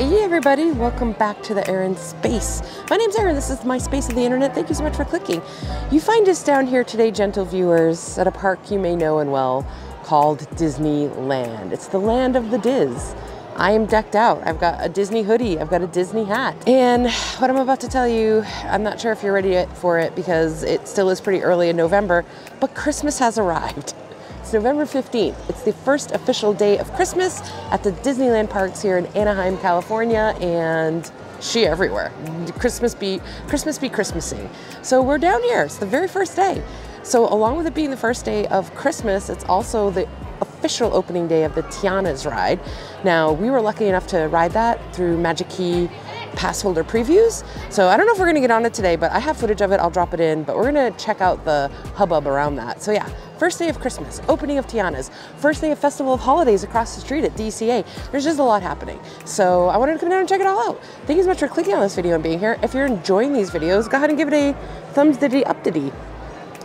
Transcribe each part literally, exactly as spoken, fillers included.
Hi everybody, welcome back to the Erin Space. My name's Erin, this is my space of the internet. Thank you so much for clicking. You find us down here today, gentle viewers, at a park you may know and well called Disneyland. It's the land of the Diz. I am decked out. I've got a Disney hoodie, I've got a Disney hat. And what I'm about to tell you, I'm not sure if you're ready for it because it still is pretty early in November, but Christmas has arrived. It's November fifteenth. It's the first official day of Christmas at the Disneyland parks here in Anaheim, California, and she everywhere. Christmas be, Christmas be Christmassy. So we're down here, it's the very first day. So along with it being the first day of Christmas, it's also the official opening day of the Tiana's ride. Now, we were lucky enough to ride that through Magic Key pass holder previews. So I don't know if we're gonna get on it today, but I have footage of it, I'll drop it in, but we're gonna check out the hubbub around that. So yeah, first day of Christmas, opening of Tiana's, first day of Festival of Holidays across the street at D C A. There's just a lot happening. So I wanted to come down and check it all out. Thank you so much for clicking on this video and being here. If you're enjoying these videos, go ahead and give it a thumbs diddy up diddy.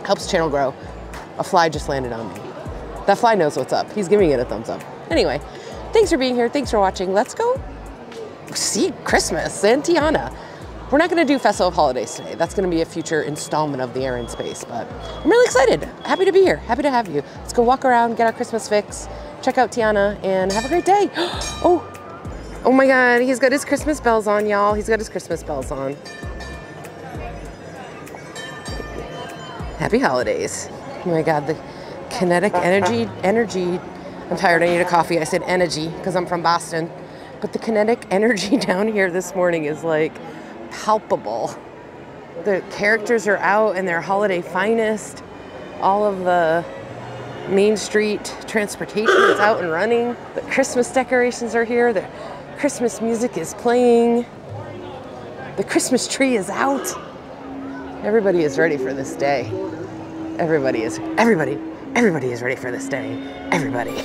Helps channel grow. A fly just landed on me. That fly knows what's up. He's giving it a thumbs up. Anyway, thanks for being here, thanks for watching. Let's go see Christmas and Tiana. We're not gonna do Festival of Holidays today. That's gonna be a future installment of the Erin Space, but I'm really excited. Happy to be here, happy to have you. Let's go walk around, get our Christmas fix, check out Tiana, and have a great day. Oh, oh my God, he's got his Christmas bells on, y'all. He's got his Christmas bells on. Happy holidays. Oh my God, the kinetic energy, energy. I'm tired, I need a coffee. I said energy, because I'm from Boston. But the kinetic energy down here this morning is like palpable. The characters are out in their holiday finest. All of the Main Street transportation is out and running. The Christmas decorations are here. The Christmas music is playing. The Christmas tree is out. Everybody is ready for this day. Everybody is, everybody, everybody is ready for this day. Everybody.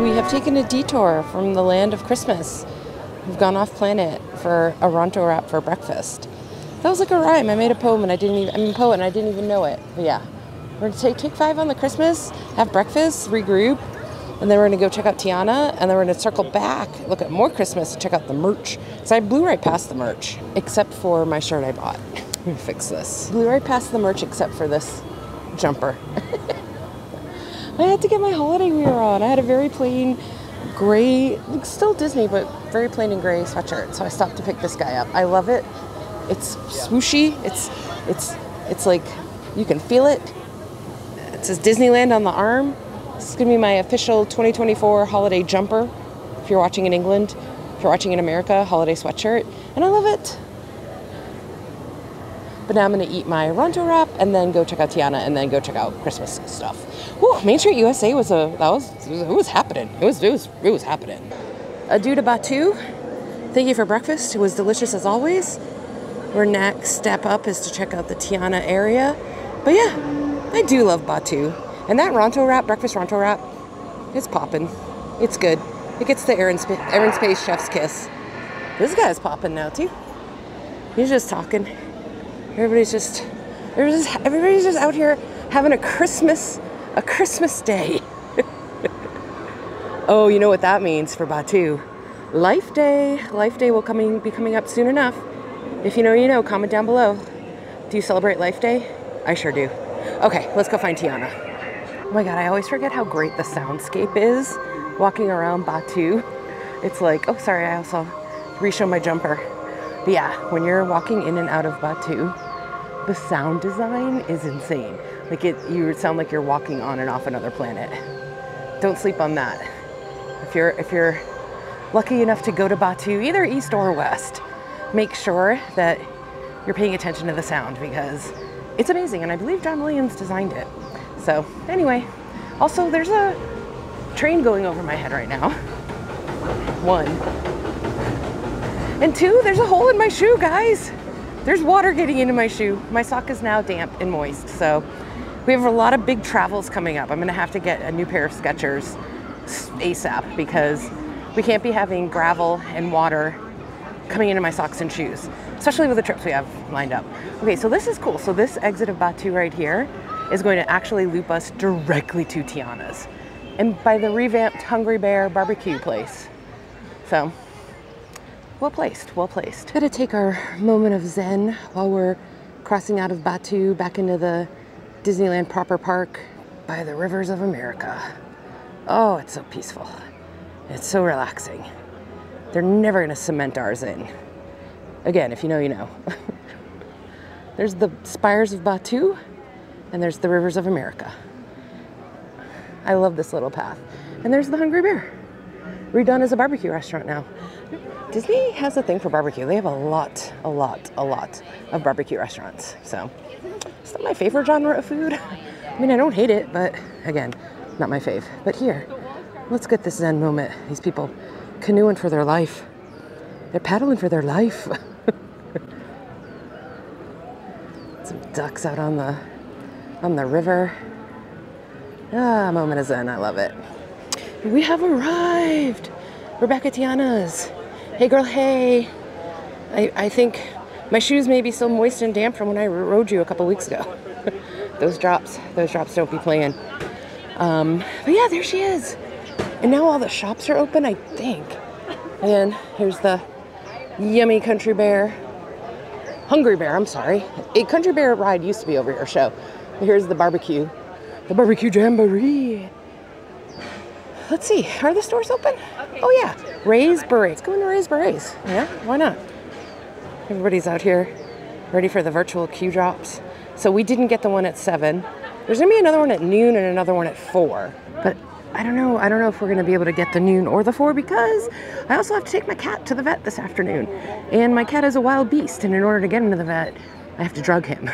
We have taken a detour from the land of Christmas. We've gone off planet for a Ronto Wrap for breakfast. That was like a rhyme. I made a poem and I didn't even, I'm a poet and I didn't even know it. But yeah, we're gonna take, take five on the Christmas, have breakfast, regroup, and then we're gonna go check out Tiana, and then we're gonna circle back, look at more Christmas, and check out the merch. So I blew right past the merch, except for my shirt I bought. Let me fix this. Blew right past the merch except for this jumper. I had to get my holiday wear on. I had a very plain gray, still Disney, but very plain and gray sweatshirt. So I stopped to pick this guy up. I love it. It's swooshy. It's, it's, it's like, you can feel it. It says Disneyland on the arm. This is gonna be my official twenty twenty-four holiday jumper. If you're watching in England, if you're watching in America, holiday sweatshirt. And I love it. But now I'm gonna eat my Ronto Wrap and then go check out Tiana and then go check out Christmas stuff. Whew, Main Street U S A was a, that was, it was happening. It was, it was, it was happening. Adieu to Batuu. Thank you for breakfast. It was delicious as always. Our next step up is to check out the Tiana area. But yeah, I do love Batuu. And that Ronto Wrap, breakfast Ronto Wrap, it's popping. It's good. It gets the Erin Sp Erin Space chef's kiss. This guy's popping now too. He's just talking. Everybody's just, everybody's just, everybody's just out here having a Christmas, a Christmas day. Oh, you know what that means for Batuu. Life Day. Life Day will coming, be coming up soon enough. If you know, you know, comment down below. Do you celebrate Life Day? I sure do. Okay, let's go find Tiana. Oh my God, I always forget how great the soundscape is walking around Batuu. It's like, oh, sorry, I also re-show my jumper. But yeah, when you're walking in and out of Batuu, the sound design is insane. Like it, you sound like you're walking on and off another planet. Don't sleep on that. If you're, if you're lucky enough to go to Batuu, either east or west, make sure that you're paying attention to the sound because it's amazing. And I believe John Williams designed it. So anyway, also there's a train going over my head right now. One. And two, there's a hole in my shoe, guys. There's water getting into my shoe. My sock is now damp and moist. So we have a lot of big travels coming up. I'm gonna have to get a new pair of Skechers ASAP because we can't be having gravel and water coming into my socks and shoes, especially with the trips we have lined up. Okay, so this is cool. So this exit of Batuu right here is going to actually loop us directly to Tiana's and by the revamped Hungry Bear Barbecue place. So well placed, well placed. Gonna take our moment of zen while we're crossing out of Batuu back into the Disneyland proper park by the Rivers of America. Oh, it's so peaceful. It's so relaxing. They're never gonna cement ours in. Again, if you know, you know. There's the spires of Batuu and there's the Rivers of America. I love this little path. And there's the Hungry Bear. Redone as a barbecue restaurant now. Disney has a thing for barbecue. They have a lot, a lot, a lot of barbecue restaurants. So it's not my favorite genre of food. I mean, I don't hate it, but again, not my fave. But here, let's get this Zen moment. These people canoeing for their life. They're paddling for their life. Some ducks out on the on the river. Ah, moment of Zen. I love it. We have arrived. We're back at Tiana's. Hey girl, hey. I, I think my shoes may be still moist and damp from when I rode you a couple weeks ago. Those drops, those drops don't be playing. Um, but yeah, there she is. And now all the shops are open, I think. And here's the yummy Country Bear. Hungry Bear, I'm sorry. A Country Bear ride used to be over your show. Here's the barbecue. The Barbecue Jamboree. Let's see, are the stores open? Okay, oh yeah, Ray's Beret. Let's go into Ray's Berets, yeah, why not? Everybody's out here ready for the virtual queue drops. So we didn't get the one at seven. There's gonna be another one at noon and another one at four. But I don't know, I don't know if we're gonna be able to get the noon or the four because I also have to take my cat to the vet this afternoon. And my cat is a wild beast and in order to get him to the vet, I have to drug him.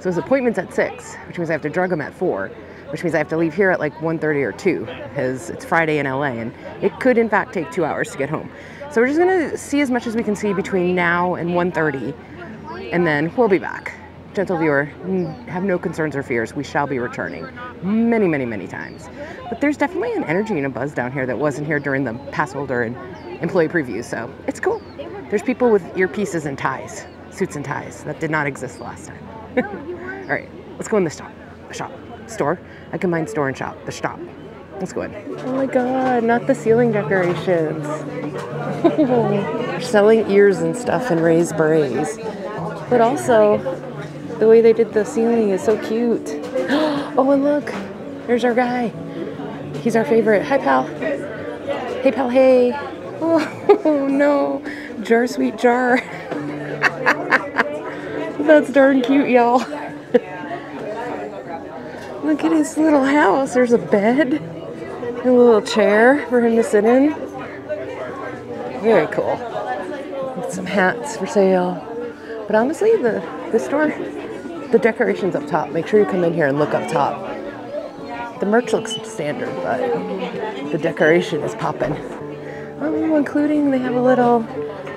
So his appointment's at six, which means I have to drug him at four. Which means I have to leave here at like one thirty or two because it's Friday in L A and it could in fact take two hours to get home. So we're just gonna see as much as we can see between now and one thirty and then we'll be back. Gentle viewer, have no concerns or fears. We shall be returning many, many, many times. But there's definitely an energy and a buzz down here that wasn't here during the pass holder and employee preview, so it's cool. There's people with earpieces and ties, suits and ties. That did not exist last time. All right, let's go in the shop. shop. Store. I combine store and shop. The shop. Let's go in. Oh my god, not the ceiling decorations. They're selling ears and stuff and raised berets. But also, the way they did the ceiling is so cute. Oh, and look. There's our guy. He's our favorite. Hi, pal. Hey, pal, hey. Oh, no. Jar, sweet jar. That's darn cute, y'all. Look at his little house. There's a bed and a little chair for him to sit in. Very cool. With some hats for sale. But honestly, the, the store, the decorations up top, make sure you come in here and look up top. The merch looks standard, but the decoration is popping. Oh, including they have a little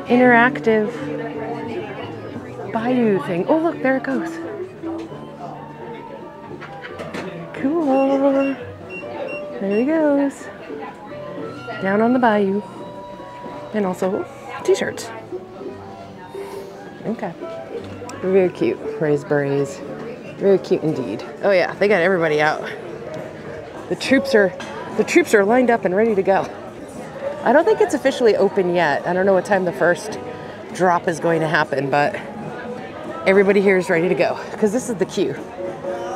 interactive bayou thing. Oh, look, there it goes. Cool. There he goes. Down on the bayou. And also t-shirts. Okay. Very cute. Raise berets. Very cute indeed. Oh yeah, they got everybody out. The troops are the troops are lined up and ready to go. I don't think it's officially open yet. I don't know what time the first drop is going to happen, but everybody here is ready to go. Because this is the queue.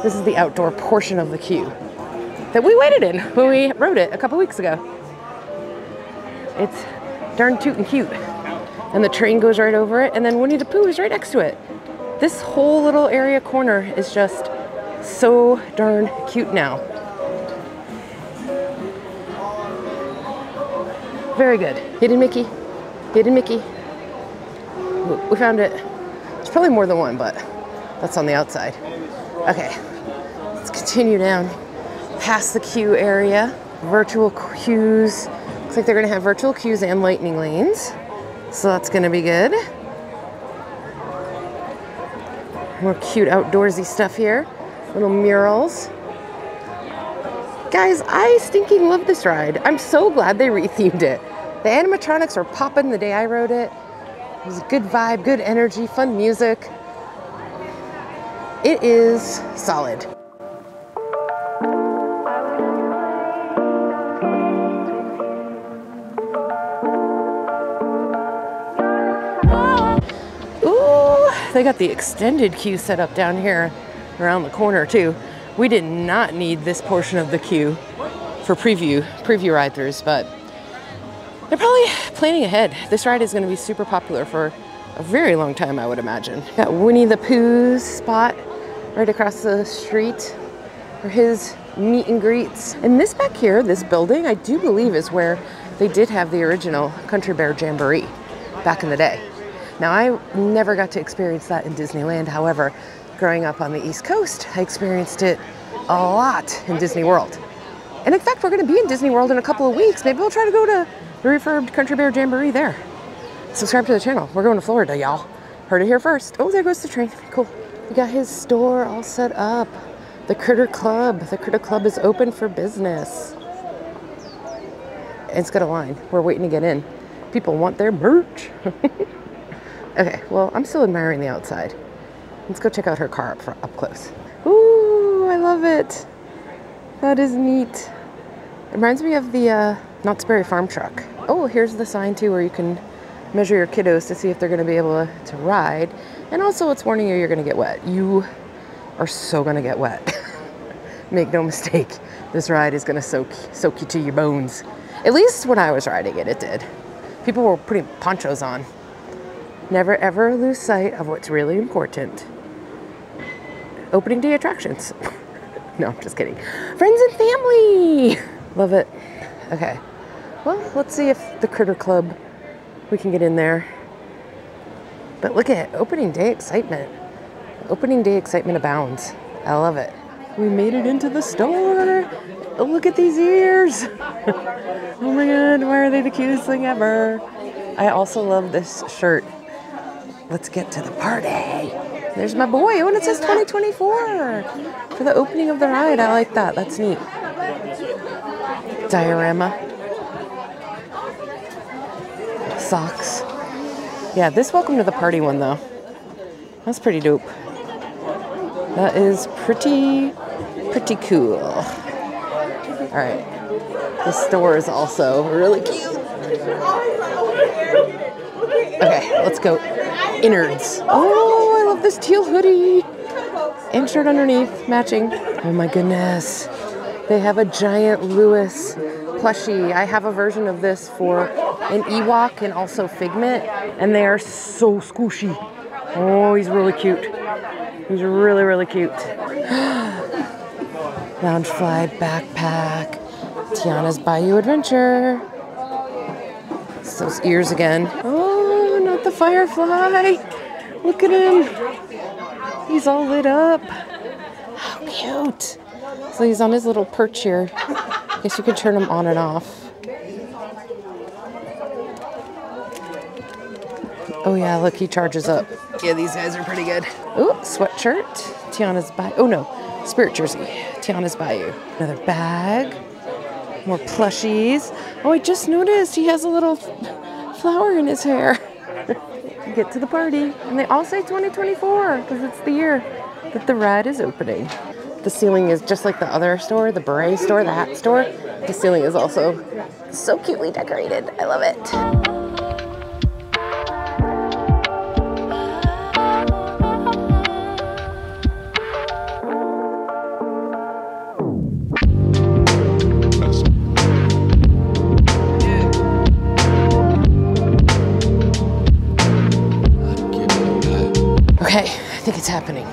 This is the outdoor portion of the queue that we waited in when we rode it a couple weeks ago. It's darn tootin' cute. And the train goes right over it, and then Winnie the Pooh is right next to it. This whole little area corner is just so darn cute now. Very good. Hidden Mickey. Hidden Mickey. We found it. It's probably more than one, but that's on the outside. Okay, let's continue down past the queue area. Virtual queues. Looks like they're gonna have virtual queues and lightning lanes. So that's gonna be good. More cute outdoorsy stuff here. Little murals. Guys, I stinking love this ride. I'm so glad they rethemed it. The animatronics were popping the day I rode it. It was a good vibe, good energy, fun music. It is solid. They got the extended queue set up down here around the corner too. We did not need this portion of the queue for preview, preview ride-throughs, but they're probably planning ahead. This ride is gonna be super popular for a very long time, I would imagine. Got Winnie the Pooh's spot right across the street for his meet and greets. And this back here, this building, I do believe is where they did have the original Country Bear Jamboree back in the day. Now, I never got to experience that in Disneyland. However, growing up on the East Coast, I experienced it a lot in Disney World. And in fact, we're gonna be in Disney World in a couple of weeks. Maybe we'll try to go to the refurbed Country Bear Jamboree there. Subscribe to the channel. We're going to Florida, y'all. Heard it here first. Oh, there goes the train. Cool. We got his store all set up. The Critter Club. The Critter Club is open for business. It's got a line. We're waiting to get in. People want their merch. Okay, well, I'm still admiring the outside. Let's go check out her car up, front, up close. Ooh, I love it. That is neat. It reminds me of the uh, Knott's Berry Farm truck. Oh, here's the sign too where you can measure your kiddos to see if they're gonna be able to, to ride. And also it's warning you you're gonna get wet. You are so gonna get wet. Make no mistake, this ride is gonna soak, soak you to your bones. At least when I was riding it, it did. People were putting ponchos on. Never ever lose sight of what's really important. Opening day attractions. No, I'm just kidding. Friends and family! Love it. Okay. Well, let's see if the Critter Club, we can get in there. But look at it, opening day excitement. Opening day excitement abounds. I love it. We made it into the store. Oh, look at these ears. Oh my God, why are they the cutest thing ever? I also love this shirt. Let's get to the party. There's my boy. Oh, and it says twenty twenty-four for the opening of the ride. I like that. That's neat. Diorama. Socks. Yeah, this welcome to the party one, though. That's pretty dope. That is pretty, pretty cool. All right. The store is also really cute. Okay, let's go. Innards. Oh, I love this teal hoodie and shirt underneath, matching. Oh my goodness. They have a giant Lewis plushie. I have a version of this for an Ewok and also Figment, and they are so squishy. Oh, he's really cute. He's really, really cute. Loungefly backpack. Tiana's Bayou Adventure. It's those ears again. Oh. The firefly. Look at him. He's all lit up. How cute. So he's on his little perch here. I guess you could turn him on and off. Oh yeah, look, he charges up. Yeah, these guys are pretty good. Oh, sweatshirt. Tiana's Bayou. Oh no, spirit jersey. Tiana's Bayou. Another bag. More plushies. Oh, I just noticed he has a little flower in his hair. Get to the party. And they all say twenty twenty-four because it's the year that the ride is opening. The ceiling is just like the other store, the beret store, the hat store. The ceiling is also so cutely decorated. I love it. It's happening.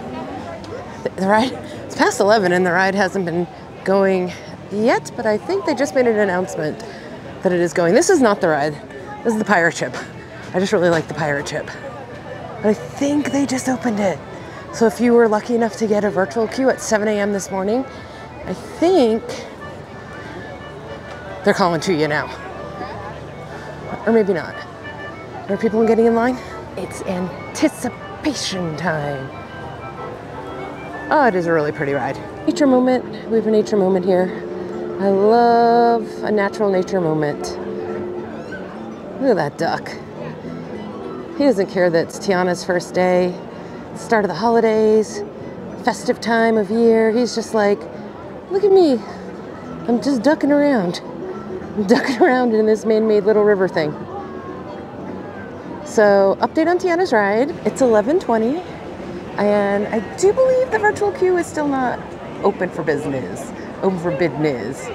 The ride, it's past eleven and the ride hasn't been going yet, but I think they just made an announcement that it is going. This is not the ride. This is the pirate ship. I just really like the pirate ship. But I think they just opened it. So if you were lucky enough to get a virtual queue at seven A M this morning, I think they're calling to you now. Or maybe not. Are people getting in line? It's anticipated. Patient time. Oh, it is a really pretty ride. Nature moment. We have a nature moment here. I love a natural nature moment. Look at that duck. He doesn't care that it's Tiana's first day, start of the holidays, festive time of year. He's just like, look at me. I'm just ducking around. I'm ducking around in this man-made little river thing. So, update on Tiana's ride. It's eleven twenty, and I do believe the virtual queue is still not open for business, open for business.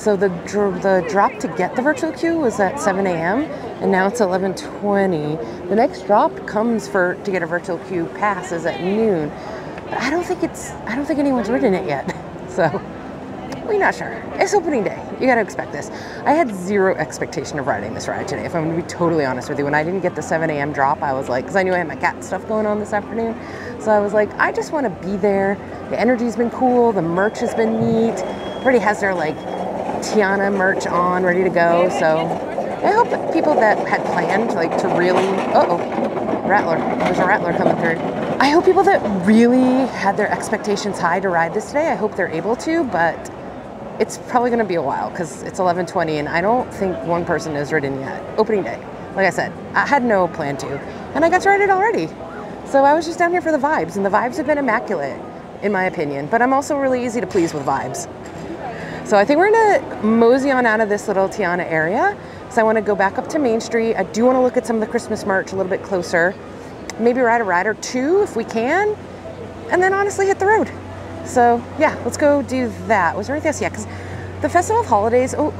So the the drop to get the virtual queue was at seven A M and now it's eleven twenty. The next drop comes for to get a virtual queue pass is at noon. But I don't think it's I don't think anyone's ridden it yet. So we're not sure. It's opening day. You gotta expect this. I had zero expectation of riding this ride today, if I'm gonna be totally honest with you. When I didn't get the seven A M drop, I was like, because I knew I had my cat stuff going on this afternoon. So I was like, I just wanna be there. The energy's been cool, the merch has been neat. Everybody has their like Tiana merch on, ready to go. So I hope that people that had planned like to really, uh-oh, rattler, there's a rattler coming through. I hope people that really had their expectations high to ride this today, I hope they're able to, but it's probably gonna be a while because it's eleven twenty and I don't think one person has ridden yet. Opening day, like I said, I had no plan to, and I got to ride it already. So I was just down here for the vibes, and the vibes have been immaculate in my opinion, but I'm also really easy to please with vibes. So I think we're gonna mosey on out of this little Tiana area. So I wanna go back up to Main Street. I do wanna look at some of the Christmas merch a little bit closer. Maybe ride a ride or two if we can. And then honestly hit the road. So yeah, let's go do that. Was there anything else? Yeah, cause the Festival of Holidays, oh,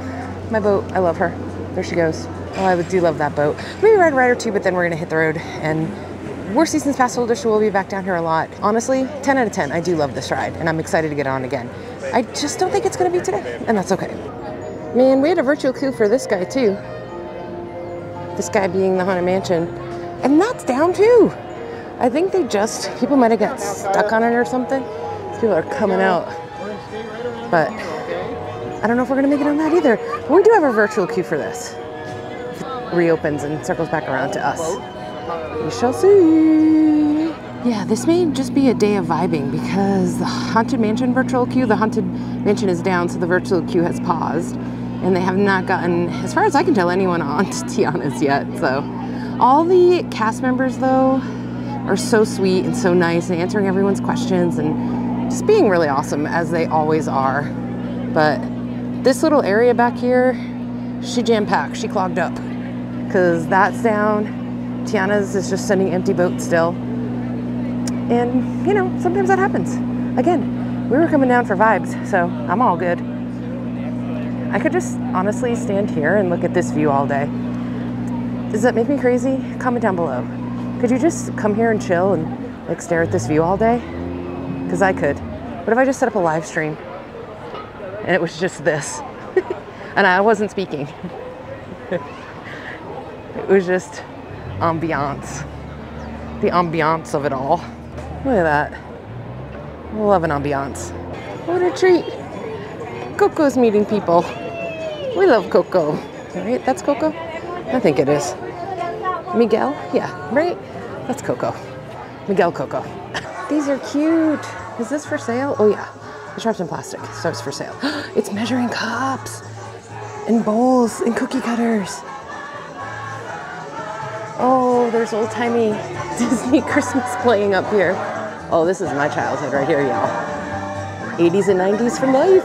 my boat, I love her. There she goes. Oh, I do love that boat. Maybe ride a ride or two, but then we're gonna hit the road. And we're season's pass holders, so we'll be back down here a lot. Honestly, ten out of ten, I do love this ride and I'm excited to get on again. I just don't think it's gonna be today, and that's okay. Man, we had a virtual queue for this guy too. This guy being the Haunted Mansion. And that's down too. I think they just, people might've got stuck on it or something. People are coming out. But I don't know if we're gonna make it on that either. But we do have a virtual queue for this. It reopens and circles back around to us. We shall see. Yeah, this may just be a day of vibing because the Haunted Mansion virtual queue, the Haunted Mansion is down, so the virtual queue has paused. And they have not gotten, as far as I can tell, anyone on to Tiana's yet. So all the cast members, though, are so sweet and so nice and answering everyone's questions and just being really awesome, as they always are. But this little area back here, she jam-packed, she clogged up because that's down. Tiana's is just sending empty boats still. And you know, sometimes that happens. Again, we were coming down for vibes, so I'm all good. I could just honestly stand here and look at this view all day. Does that make me crazy? Comment down below. Could you just come here and chill and like stare at this view all day? Because I could. What if I just set up a live stream and it was just this? And I wasn't speaking. It was just ambiance. The ambiance of it all. Look at that. Love an ambiance. What a treat. Coco's meeting people. We love Coco. Right? That's Coco? I think it is. Miguel? Yeah, right? That's Coco. Miguel Coco. These are cute. Is this for sale? Oh yeah. It's wrapped in plastic, so it's for sale. It's measuring cups and bowls and cookie cutters. Oh, there's old-timey Disney Christmas playing up here. Oh, this is my childhood right here, y'all. eighties and nineties for life.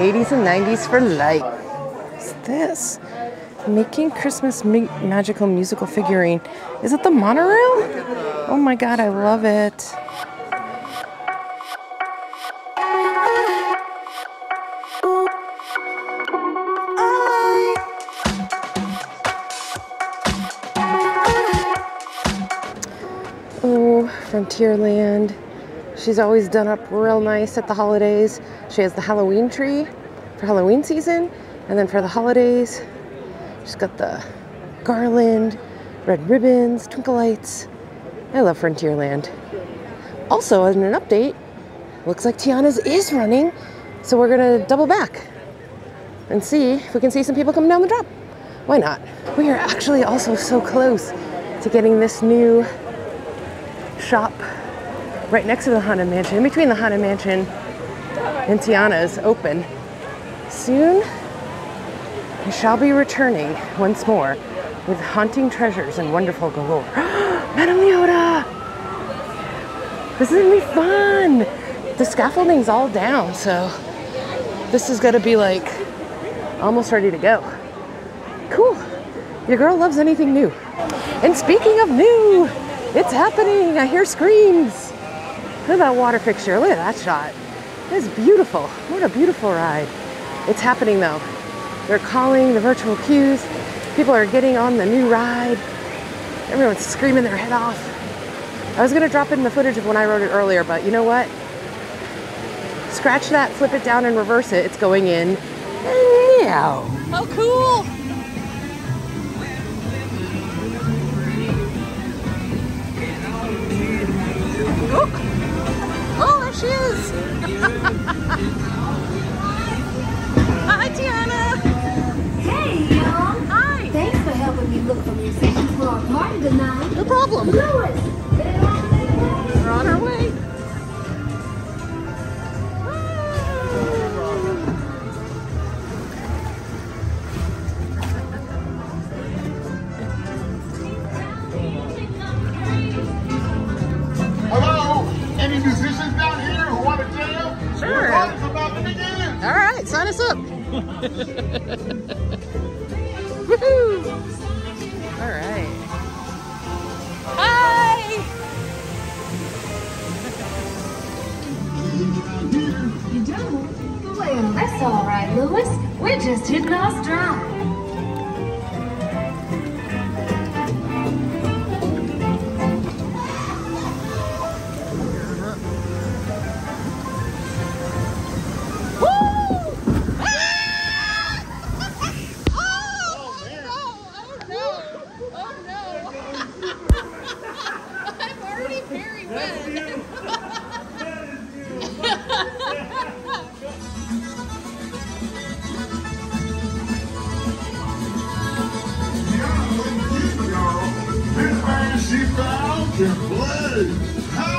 eighties and nineties for life. What's this? Making Christmas ma magical musical figurine. Is it the monorail? Oh my God, I love it. Frontierland. She's always done up real nice at the holidays. She has the Halloween tree for Halloween season, and then for the holidays, she's got the garland, red ribbons, twinkle lights. I love Frontierland. Also, as an update, looks like Tiana's is running, so we're gonna double back and see if we can see some people coming down the drop. Why not? We are actually also so close to getting this new shop right next to the Haunted Mansion, in between the Haunted Mansion and Tiana's, open soon. I shall be returning once more with haunting treasures and wonderful galore. Madame Leota! This is gonna be fun! The scaffolding's all down, so this is gonna be like almost ready to go. Cool. Your girl loves anything new. And speaking of new, it's happening. I hear screams. Look at that water fixture. Look at that shot. It's beautiful. What a beautiful ride. It's happening though. They're calling the virtual queues. People are getting on the new ride. Everyone's screaming their head off. I was gonna drop in the footage of when I rode it earlier, but you know what? Scratch that, flip it down and reverse it. It's going in now. How cool. Oh, oh there she is. Hi, Tiana. Hey, y'all. Hi. Thanks for helping me look for musicians for our party tonight. No problem. Lewis. We're on our way. Sign us up. Woohoo! All right. Hi! You don't? Well, that's all right, Lewis. We're just hitting our stride. Hello! Hello!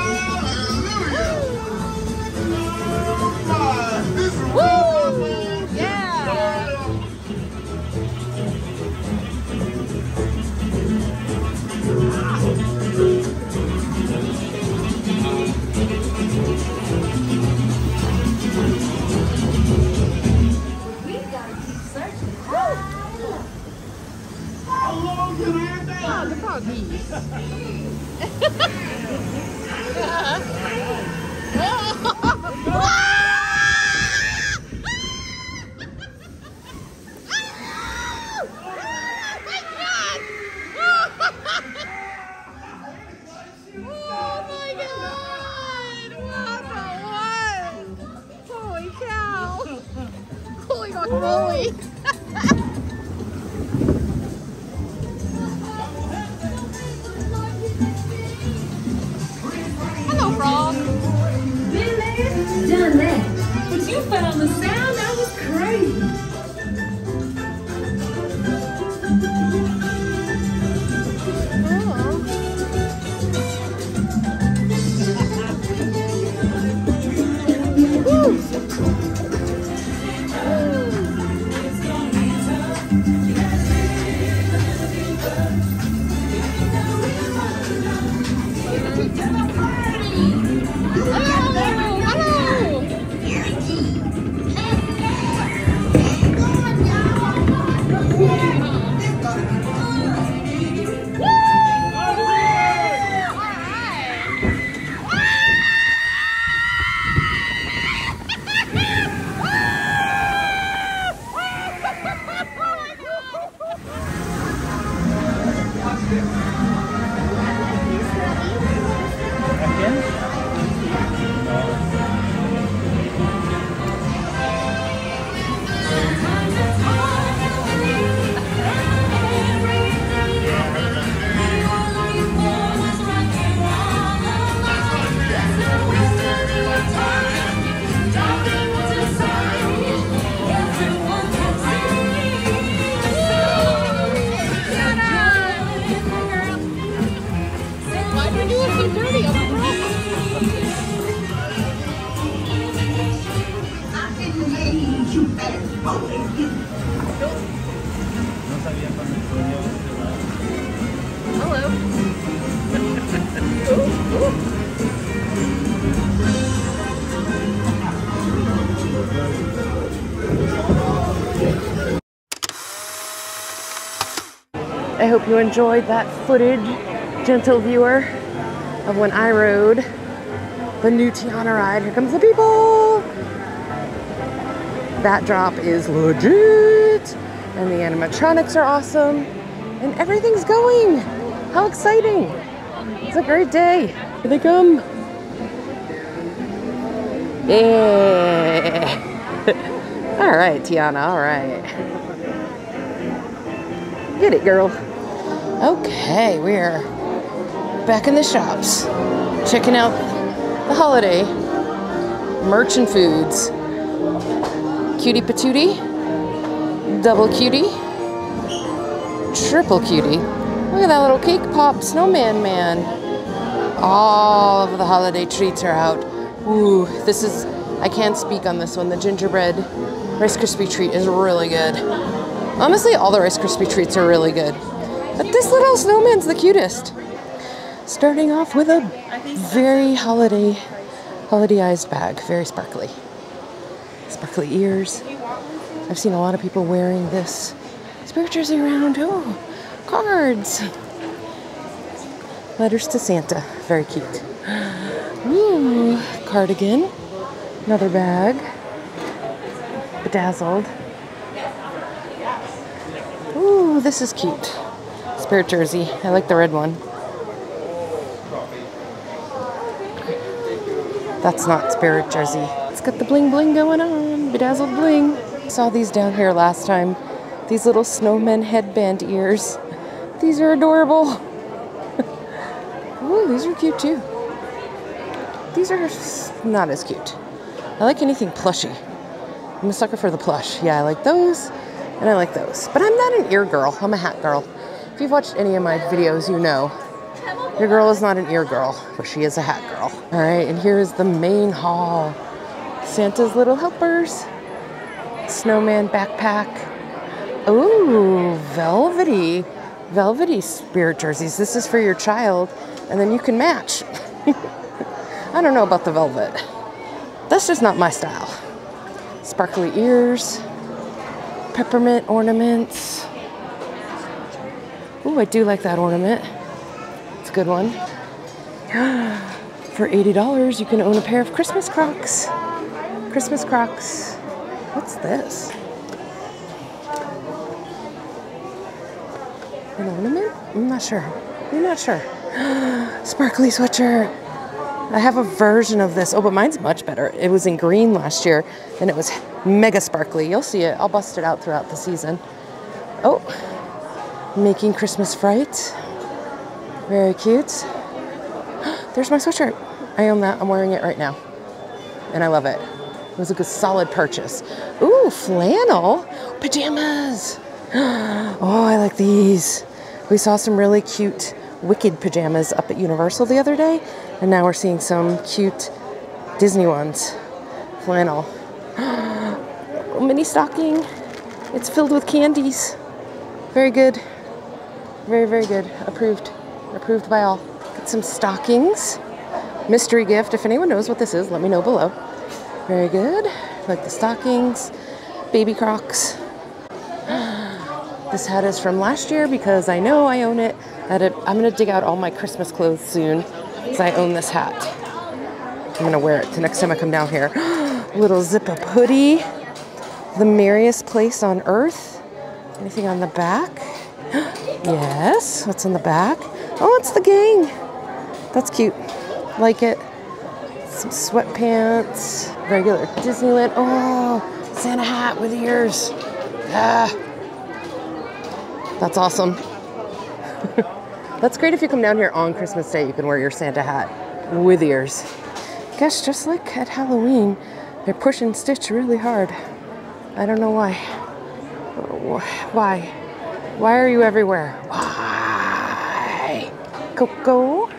I hope you enjoyed that footage, gentle viewer, of when I rode the new Tiana ride. Here comes the people! That drop is legit! And the animatronics are awesome. And everything's going! How exciting! It's a great day. Here they come. Yeah! All right, Tiana, all right. Get it, girl. Okay, we're back in the shops, checking out the holiday merch and foods. Cutie patootie, double cutie, triple cutie. Look at that little cake pop snowman man. All of the holiday treats are out. Ooh, this is, I can't speak on this one. The gingerbread Rice Krispie treat is really good. Honestly, all the Rice Krispie treats are really good. But this little snowman's the cutest. Starting off with a very holiday, holiday-ized bag, very sparkly. Sparkly ears. I've seen a lot of people wearing this. Spirit jersey around, oh, cards. Letters to Santa, very cute. Ooh, cardigan, another bag. Bedazzled. Ooh, this is cute. Spirit jersey. I like the red one. That's not spirit jersey. It's got the bling bling going on. Bedazzled bling. Saw these down here last time. These little snowman headband ears. These are adorable. Ooh, these are cute too. These are not as cute. I like anything plushy. I'm a sucker for the plush. Yeah, I like those and I like those. But I'm not an ear girl. I'm a hat girl. If you've watched any of my videos, you know your girl is not an ear girl, but she is a hat girl. All right, and here is the main hall. Santa's little helpers, snowman backpack. Ooh, velvety, velvety spirit jerseys. This is for your child, and then you can match. I don't know about the velvet. That's just not my style. Sparkly ears, peppermint ornaments. Ooh, I do like that ornament. It's a good one. For eighty dollars, you can own a pair of Christmas Crocs. Christmas Crocs. What's this? An ornament? I'm not sure. I'm not sure. Sparkly sweatshirt. I have a version of this. Oh, but mine's much better. It was in green last year, and it was mega sparkly. You'll see it. I'll bust it out throughout the season. Oh. Making Christmas Fright. Very cute. There's my sweatshirt. I own that. I'm wearing it right now. And I love it. It was a good solid purchase. Ooh, flannel pajamas. Oh, I like these. We saw some really cute Wicked pajamas up at Universal the other day. And now we're seeing some cute Disney ones. Flannel. Oh, mini stocking. It's filled with candies. Very good. Very, very good. Approved. Approved by all. Got some stockings. Mystery gift. If anyone knows what this is, let me know below. Very good. Like the stockings. Baby Crocs. This hat is from last year because I know I own it. I'm going to dig out all my Christmas clothes soon because I own this hat. I'm going to wear it the next time I come down here. Little zip-up hoodie. The merriest place on earth. Anything on the back? Yes. What's on the back? Oh, it's the gang. That's cute. Like it. Some sweatpants. Regular Disneyland. Oh, Santa hat with ears. Ah. That's awesome. That's great if you come down here on Christmas Day. You can wear your Santa hat with ears. Gosh, just like at Halloween, they're pushing Stitch really hard. I don't know why. Why? Why are you everywhere? Why? Coco.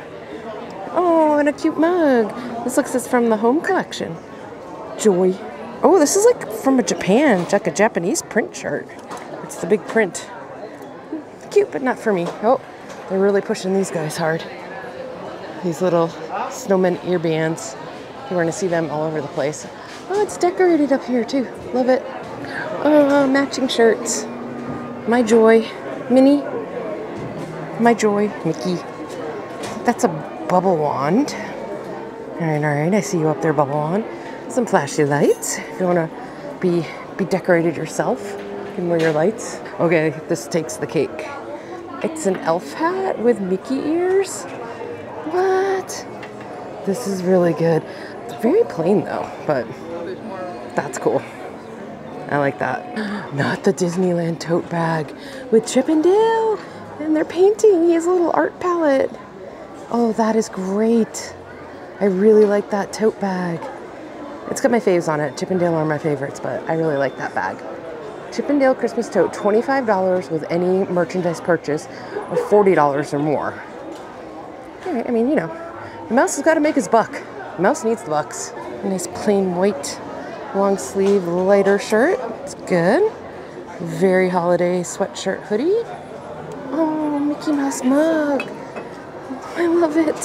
Oh, and a cute mug. This looks is from the home collection. Joy. Oh, this is like from a Japan, it's like a Japanese print shirt. It's the big print. Cute, but not for me. Oh, they're really pushing these guys hard. These little snowman ear bands. You're going to see them all over the place. Oh, it's decorated up here too. Love it. Uh, matching shirts. My joy. Minnie. My joy. Mickey. That's a bubble wand. Alright, alright. I see you up there, bubble wand. Some flashy lights. If you want to be, be decorated yourself, you can wear your lights. Okay, this takes the cake. It's an elf hat with Mickey ears. What? This is really good. It's very plain though, but that's cool. I like that. Not the Disneyland tote bag with Chip and Dale, and they're painting. He has a little art palette. Oh, that is great. I really like that tote bag. It's got my faves on it. Chip and Dale are my favorites, but I really like that bag. Chip and Dale Christmas tote, twenty-five dollars with any merchandise purchase of forty dollars or more. All right, I mean, you know, the mouse has got to make his buck. The mouse needs the bucks. Nice plain white long sleeve lighter shirt. It's good. Very holiday sweatshirt hoodie. Oh, Mickey Mouse mug. I love it.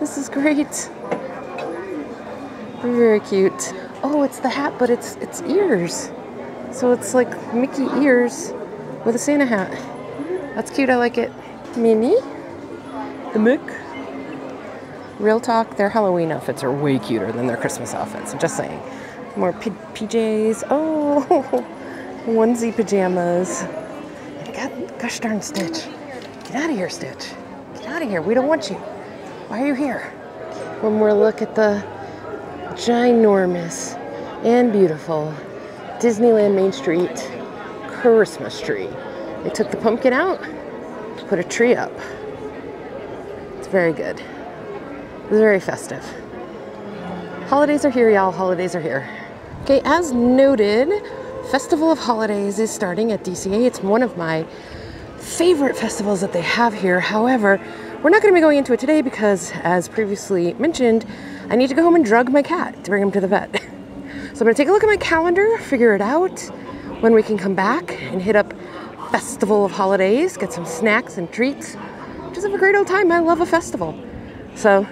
This is great. Very cute. Oh, it's the hat, but it's it's ears. So it's like Mickey ears with a Santa hat. That's cute. I like it. Minnie. The Mook. Real talk, their Halloween outfits are way cuter than their Christmas outfits. I'm just saying. More P Js. Oh, onesie pajamas. God, gosh darn Stitch. Get out of here, Stitch. Get out of here. We don't want you. Why are you here? One more look at the ginormous and beautiful Disneyland Main Street Christmas tree. They took the pumpkin out, put a tree up. It's very good. It's very festive. Holidays are here, y'all. Holidays are here. Okay, as noted, Festival of Holidays is starting at D C A. It's one of my favorite festivals that they have here. However, we're not going to be going into it today because, as previously mentioned, I need to go home and drug my cat to bring him to the vet. So I'm going to take a look at my calendar, figure it out, when we can come back and hit up Festival of Holidays, get some snacks and treats, just have a great old time. I love a festival. So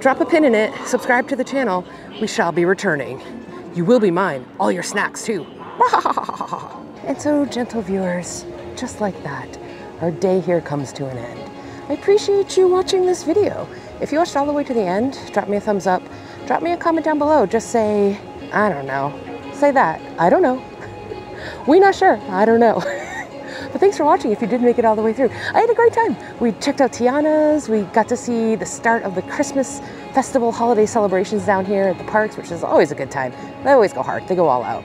drop a pin in it, subscribe to the channel. We shall be returning. You will be mine, all your snacks too. And so, gentle viewers, just like that, our day here comes to an end. I appreciate you watching this video. If you watched all the way to the end, drop me a thumbs up, drop me a comment down below. Just say, I don't know. Say that, I don't know. We not sure, I don't know. But thanks for watching if you did make it all the way through. I had a great time. We checked out Tiana's. We got to see the start of the Christmas festival holiday celebrations down here at the parks, which is always a good time. They always go hard. They go all out.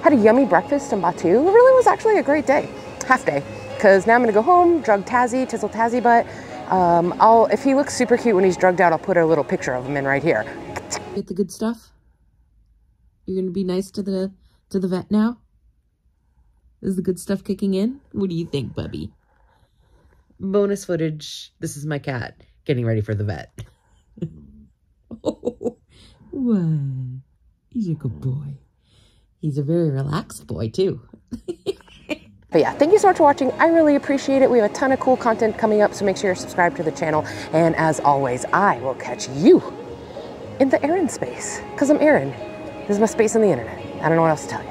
Had a yummy breakfast in Batuu. It really was actually a great day. Half day. Because now I'm going to go home, drug Tazzy, chisel Tazzy butt. Um, I'll, if he looks super cute when he's drugged out, I'll put a little picture of him in right here. Get the good stuff? You're going to be nice to the, to the vet now? Is the good stuff kicking in? What do you think, Bubby? Bonus footage. This is my cat getting ready for the vet. Oh, what? He's a good boy. He's a very relaxed boy, too. But yeah, thank you so much for watching. I really appreciate it. We have a ton of cool content coming up, so make sure you're subscribed to the channel. And as always, I will catch you in the Erin space, because I'm Erin. This is my space on the internet. I don't know what else to tell you.